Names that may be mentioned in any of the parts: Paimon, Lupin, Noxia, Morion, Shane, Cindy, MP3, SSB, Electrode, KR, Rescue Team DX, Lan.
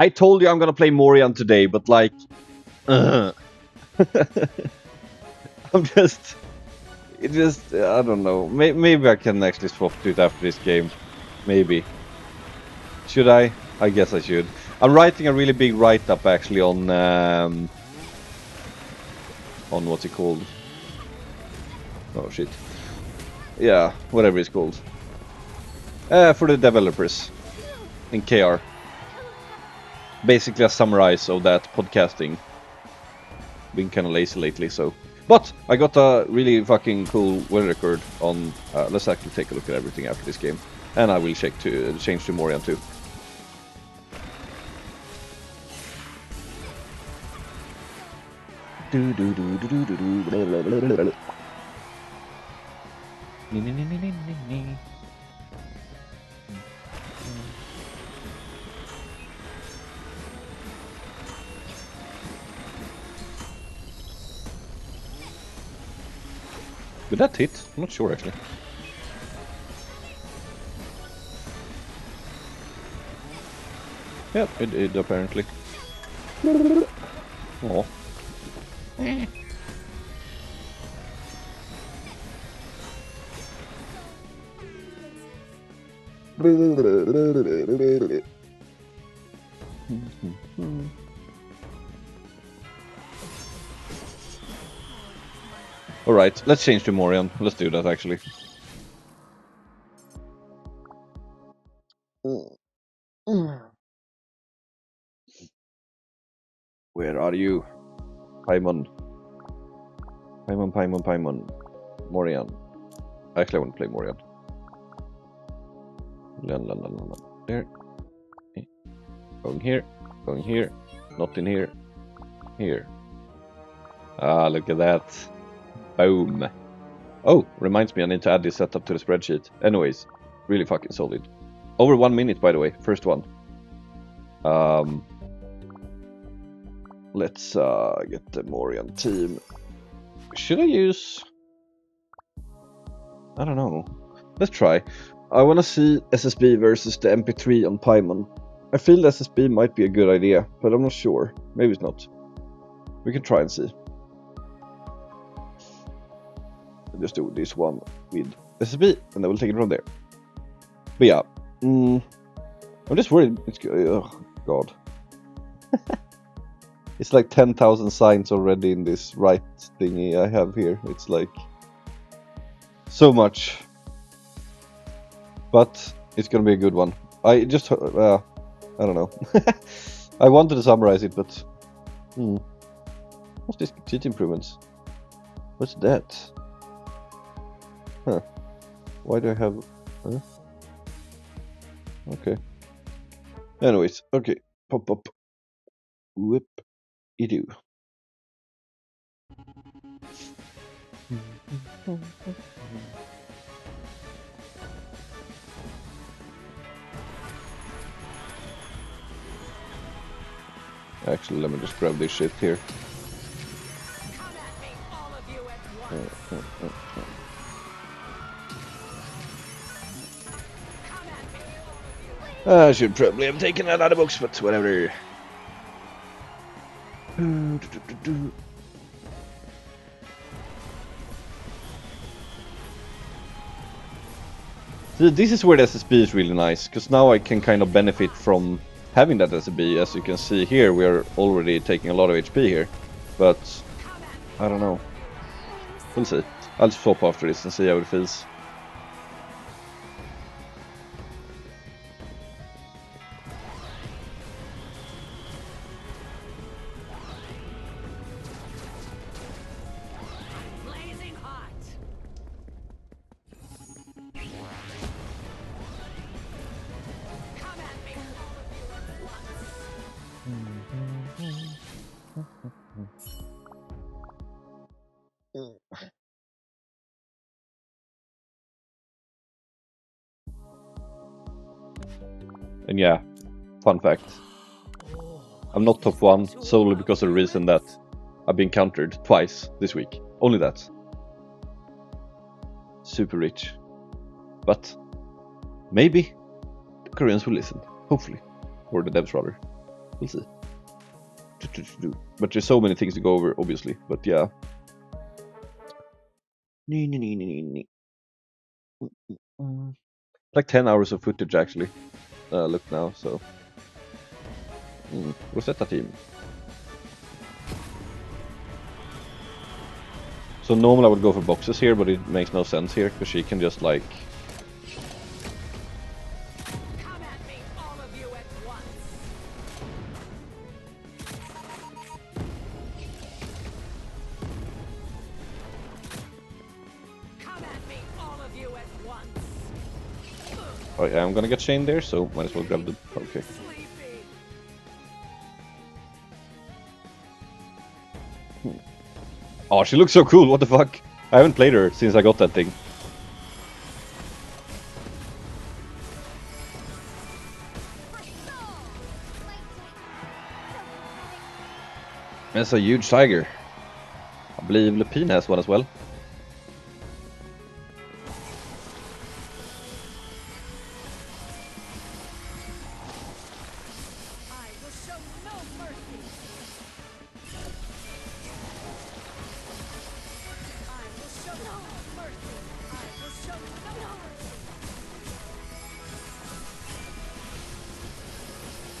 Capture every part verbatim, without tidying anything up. I told you I'm gonna play Morion today, but like... Uh, I'm just... It just... I don't know. May maybe I can actually swap to it after this game. Maybe. Should I? I guess I should. I'm writing a really big write-up actually on... Um, on what's it called? Oh shit. Yeah, whatever it's called. Uh, for the developers. In K R. Basically a summarize of that podcasting. Been kind of lazy lately, so... But I got a really fucking cool win record on... Uh, let's actually take a look at everything after this game. And I will check to uh, change to Morion too. Do do do do do do do blah blah blah blah blah. Nee, nee, nee, nee, nee, nee. Did that hit? I'm not sure actually. Yep, it did apparently. Oh. Eh. Alright, let's change to Morion. Let's do that actually. Where are you? Paimon. Paimon, Paimon, Paimon. Morion. Actually, I want to play Morion. Lan, lan, lan, lan. There. Going here. Going here. Not in here. Here. Ah, look at that. Boom. Oh, reminds me I need to add this setup to the spreadsheet. Anyways, really fucking solid. Over one minute, by the way. First one. Um... Let's uh, get the Morion team. Should I use... I don't know. Let's try. I want to see S S B versus the M P three on Paimon. I feel the S S B might be a good idea, but I'm not sure. Maybe it's not. We can try and see. I'll just do this one with S S B, and then we'll take it from there. But yeah. Mm, I'm just worried. It's, oh, God. It's like ten thousand signs already in this right thingy I have here. It's like so much. But it's gonna be a good one. I just... Uh, I don't know. I wanted to summarize it, but... Hmm. What's this? Cheat improvements. What's that? Huh. Why do I have... Huh? Okay. Anyways, okay. Pop, up. Whip. You do. Actually, let me just grab this shit here. Come at me, all of you at once. Uh, uh, uh, uh. Come at me, all of you. I should probably have taken that out of books, but whatever. Do, do, do, do. So this is where the S S B is really nice, because now I can kind of benefit from having that S S B. As you can see here, we are already taking a lot of H P here, but I don't know. We'll see. I'll swap after this and see how it feels. And yeah, fun fact, I'm not top one solely because of the reason that I've been countered twice this week. Only that. Super rich. But maybe the Koreans will listen. Hopefully. Or the devs rather. We'll see. But there's so many things to go over, obviously. But yeah. Like ten hours of footage actually. Uh, look now, so. Mm. Rosetta team. So normally I would go for boxes here, but it makes no sense here because she can just like. Come at me, all of you at once. Come at me, all of you at once. Oh yeah, I'm gonna get Shane there, so might as well grab the poke. Okay. Oh, she looks so cool, what the fuck? I haven't played her since I got that thing. That's a huge tiger. I believe Lupin has one as well.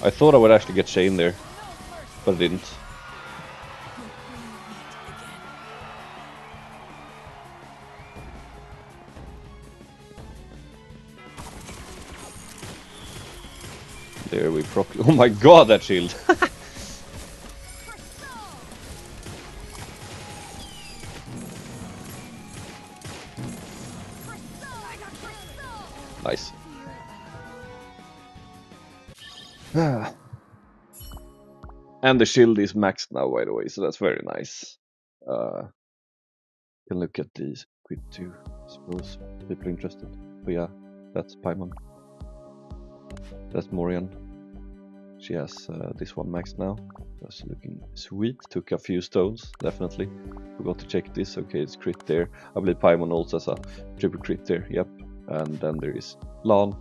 I thought I would actually get Shane there, but I didn't. There we proc- Oh my god, that shield! Nice. And the shield is maxed now, by the way, so that's very nice. Uh, can look at these quid too, I suppose. People are interested. But yeah, that's Paimon. That's Morion. She has uh, this one maxed now. That's looking sweet. Took a few stones, definitely. Forgot to check this. Okay, it's crit there. I believe Paimon also has a triple crit there. Yep. And then there is Lan.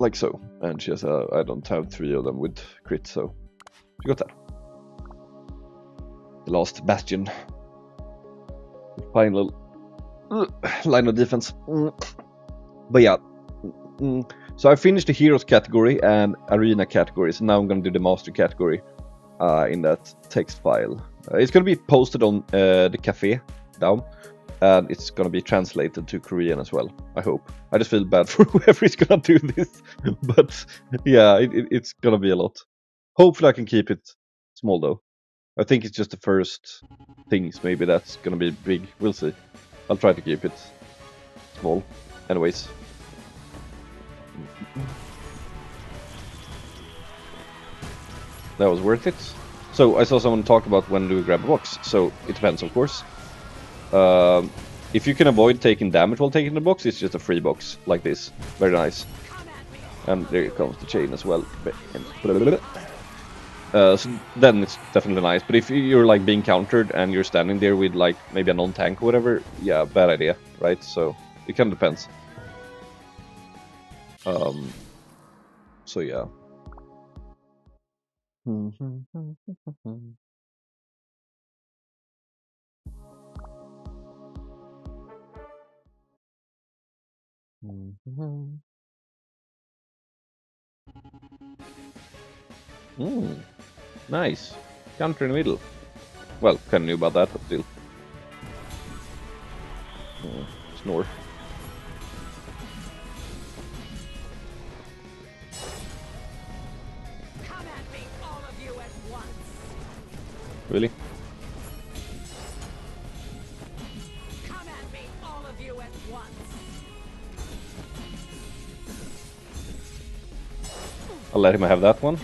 Like so, and she has a, I don't have three of them with crit, so she got that. The last bastion. Final uh, line of defense. Mm. But yeah, mm. So I finished the heroes category and arena category, so now I'm gonna do the master category uh, in that text file. Uh, it's gonna be posted on uh, the cafe down. And it's gonna be translated to Korean as well, I hope. I just feel bad for whoever is gonna do this. But yeah, it, it, it's gonna be a lot. Hopefully I can keep it small though. I think it's just the first things, maybe that's gonna be big. We'll see. I'll try to keep it small. Anyways. That was worth it. So I saw someone talk about when do we grab a box. So it depends, of course. Um, if you can avoid taking damage while taking the box, it's just a free box, like this. Very nice. And there comes the chain as well. Uh, so then it's definitely nice, but if you're like being countered and you're standing there with like maybe a non-tank or whatever, yeah, bad idea, right? So it kind of depends. Um, so yeah. Mm-hmm. Mm, nice. Counter in the middle. Well, kind of knew about that, but still. Oh, snore. Come at me, all of you at once. Really? Come at me, all of you at once. I'll let him have that one.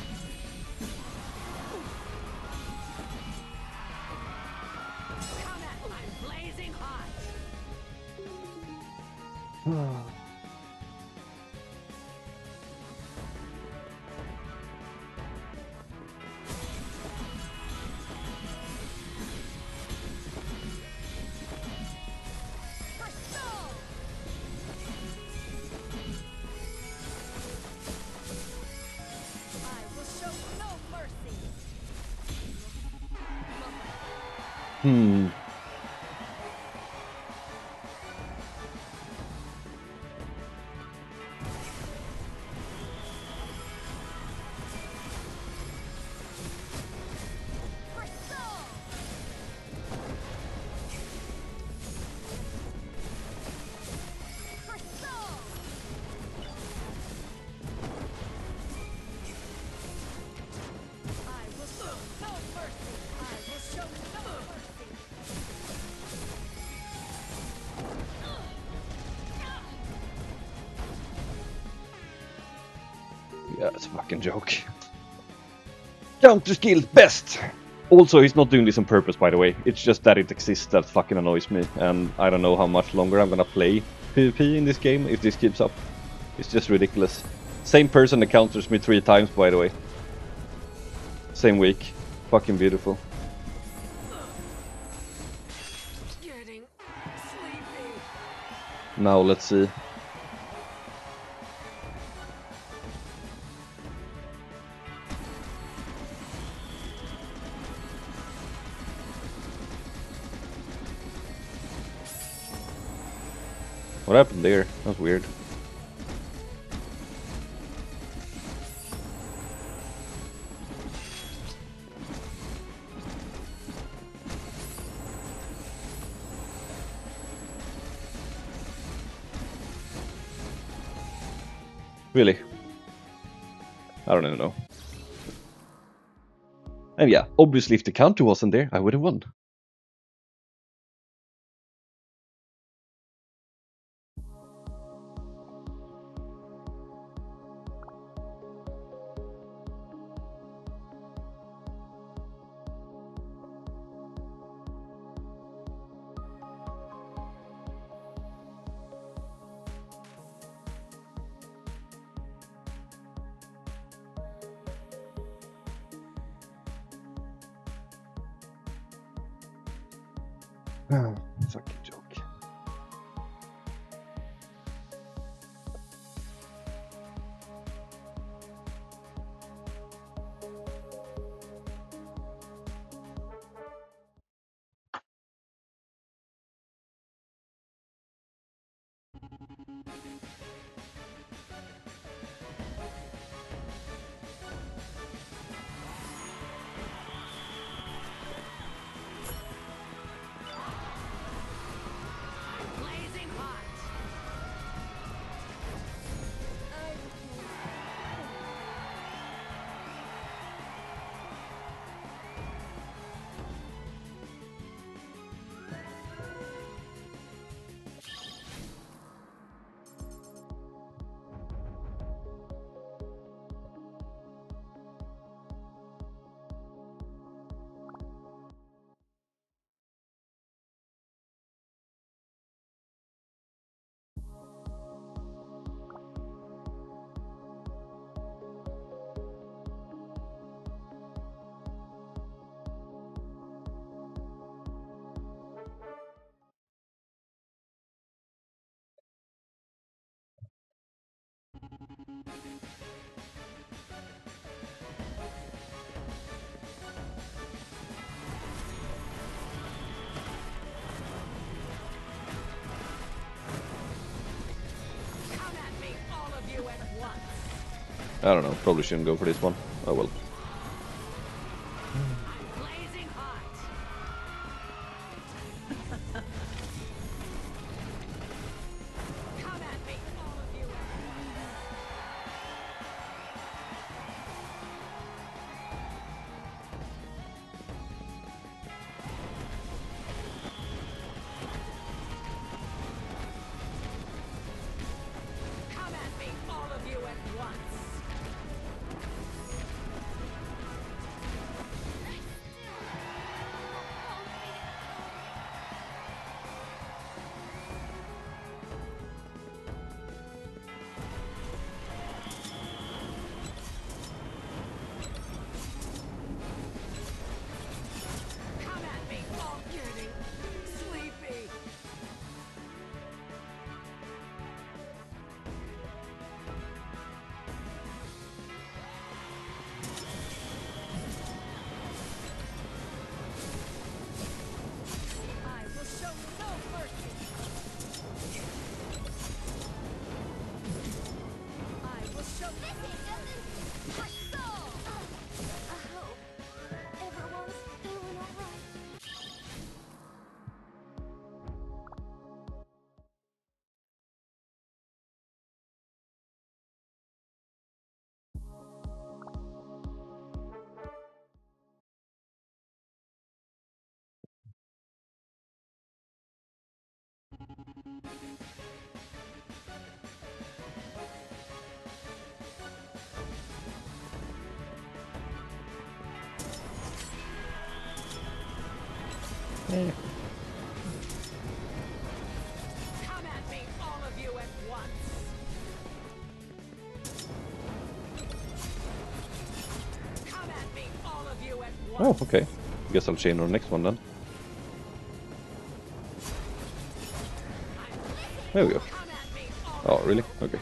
Hmm. Joke. Counter skill best. Also, he's not doing this on purpose, by the way. It's just that it exists that fucking annoys me, and I don't know how much longer I'm gonna play PvP in this game if this keeps up. It's just ridiculous. Same person that counters me three times, by the way. Same week. Fucking beautiful. Getting sleepy. Now let's see. What happened there? That was weird. Really? I don't even know. And yeah, obviously if the counter wasn't there, I would have won. I don't know, probably shouldn't go for this one. Oh well. There. Come at me, all of you at once. Come at me, all of you at once. Oh, okay. I guess I'll chain on the next one then. There we go. Oh, really? Okay.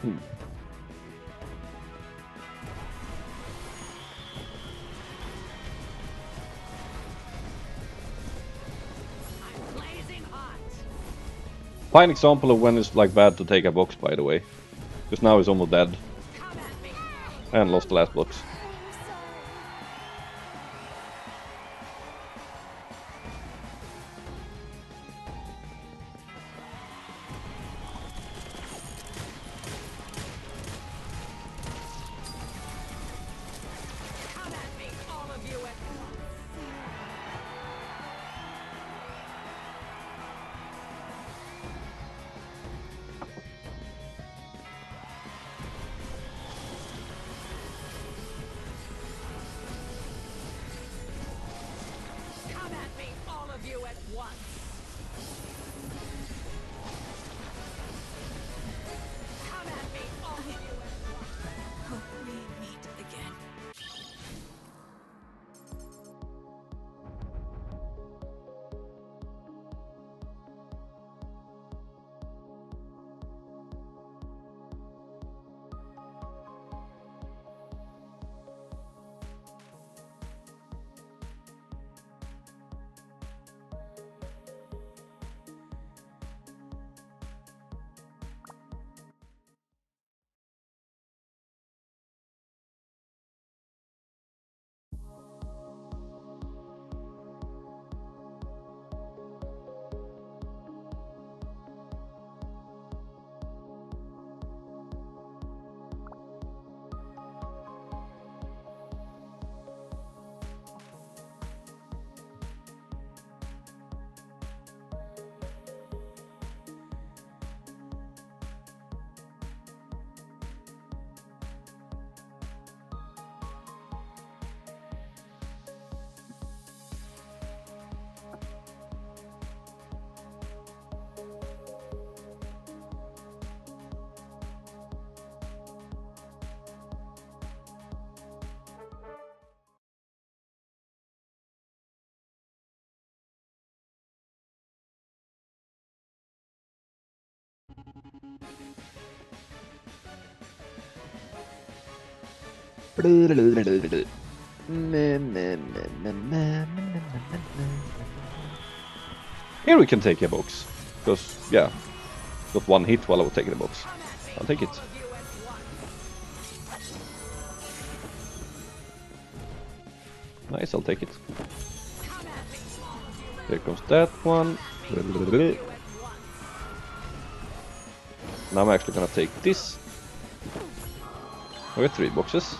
Hmm. I'm blazing hot. Fine example of when it's like bad to take a box, by the way. Because now he's almost dead. And lost the last box. Here we can take a box, because, yeah, got one hit while I was taking a box. I'll take it. Nice, I'll take it. There comes that one. Now I'm actually gonna take this. We got three boxes.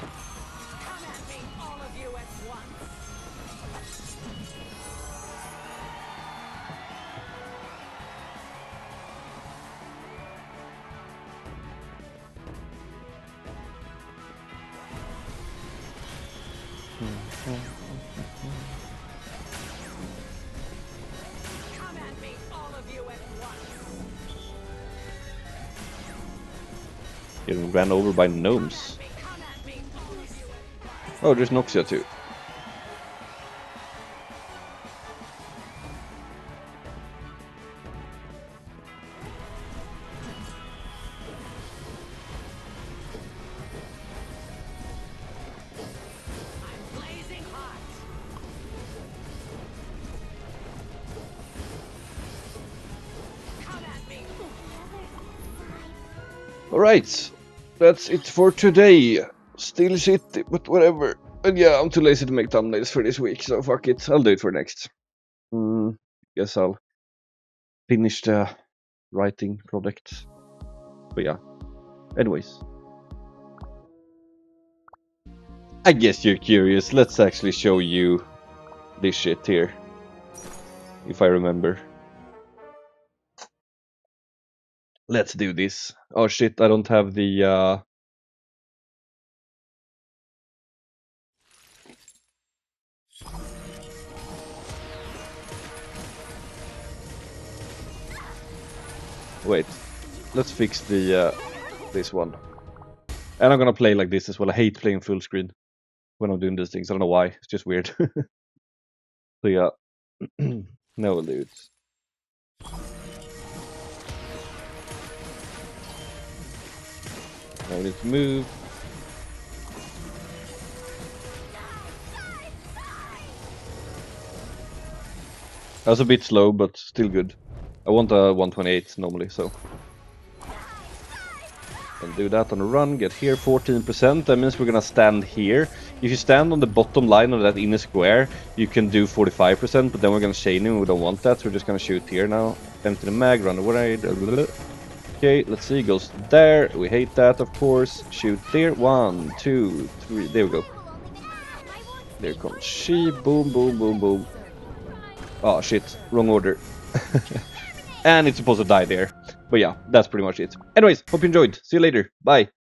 Getting ran over by gnomes. Oh, there's Noxia too. Alright, that's it for today. Still shitty, but whatever. And yeah, I'm too lazy to make thumbnails for this week, so fuck it. I'll do it for next. Mm, guess I'll finish the writing project. But yeah. Anyways. I guess you're curious. Let's actually show you this shit here. If I remember. Let's do this. Oh shit, I don't have the... Uh... Wait, let's fix the uh, this one. And I'm gonna play like this as well. I hate playing full screen when I'm doing these things. I don't know why, it's just weird. So yeah, no dudes. Now we need to move. That was a bit slow, but still good. I want a one twenty-eight normally, so. And do that on a run, get here, fourteen percent. That means we're gonna stand here. If you stand on the bottom line of that inner square, you can do forty-five percent, but then we're gonna chain him, we don't want that, so we're just gonna shoot here now. Empty the mag, run away. Okay, let's see, goes there. We hate that, of course. Shoot there. One, two, three. There we go. There comes she. Boom, boom, boom, boom. Oh, shit. Wrong order. And it's supposed to die there. But yeah, that's pretty much it. Anyways, hope you enjoyed. See you later. Bye.